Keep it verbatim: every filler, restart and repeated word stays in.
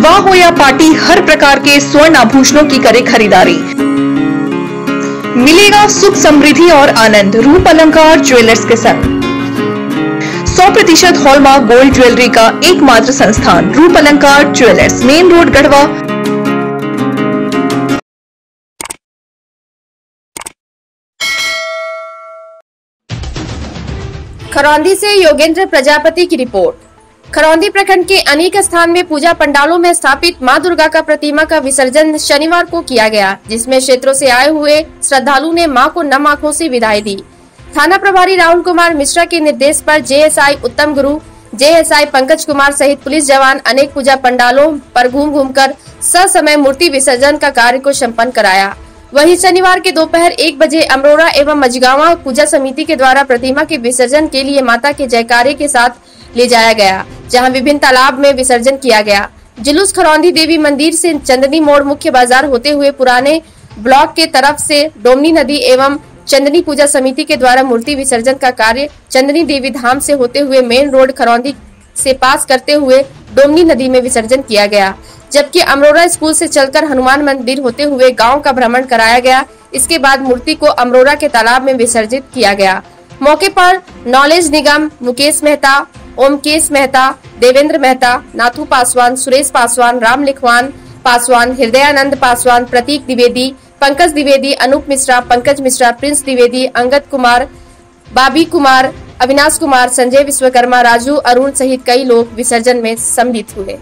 विवाह हो या पार्टी, हर प्रकार के स्वर्ण आभूषणों की करे खरीदारी, मिलेगा सुख समृद्धि और आनंद रूप अलंकार ज्वेलर्स के साथ। सौ प्रतिशत हॉलमार्क गोल्ड ज्वेलरी का एकमात्र संस्थान Roop Alankar jewellers, main road Garhwa. Kharaundi से योगेंद्र प्रजापति की रिपोर्ट। खरौंदी प्रखंड के अनेक स्थान में पूजा पंडालों में स्थापित मां दुर्गा का प्रतिमा का विसर्जन शनिवार को किया गया, जिसमें क्षेत्रों से आए हुए श्रद्धालु ने मां को नम आंखों से विदाई दी। थाना प्रभारी राहुल कुमार मिश्रा के निर्देश पर जेएसआई उत्तम गुरु, जेएसआई पंकज कुमार सहित पुलिस जवान अनेक पूजा पंडालों पर घूम घूम कर ससमय मूर्ति विसर्जन का कार्य को सम्पन्न कराया। वहीं शनिवार के दोपहर एक बजे अमरोड़ा एवं मजगावा पूजा समिति के द्वारा प्रतिमा के विसर्जन के लिए माता के जयकारे के साथ ले जाया गया, जहां विभिन्न तालाब में विसर्जन किया गया। जुलूस खरौंधी देवी मंदिर से चंदनी मोड़ मुख्य बाजार होते हुए पुराने ब्लॉक के तरफ से डोमनी नदी एवं चंदनी पूजा समिति के द्वारा मूर्ति विसर्जन का कार्य चंदनी देवी धाम से होते हुए मेन रोड खरौंदी से पास करते हुए डोमनी नदी में विसर्जन किया गया, जबकि अमरोड़ा स्कूल से चलकर हनुमान मंदिर होते हुए गांव का भ्रमण कराया गया। इसके बाद मूर्ति को अमरोड़ा के तालाब में विसर्जित किया गया। मौके पर नॉलेज निगम, मुकेश मेहता, ओमकेश मेहता, देवेंद्र मेहता, नाथू पासवान, सुरेश पासवान, राम लिखवान पासवान, हृदयानंद पासवान, प्रतीक द्विवेदी, पंकज द्विवेदी, अनूप मिश्रा, पंकज मिश्रा, प्रिंस द्विवेदी, अंगत कुमार, बाबी कुमार, अविनाश कुमार, संजय विश्वकर्मा, राजू अरुण सहित कई लोग विसर्जन में सम्मिलित हुए।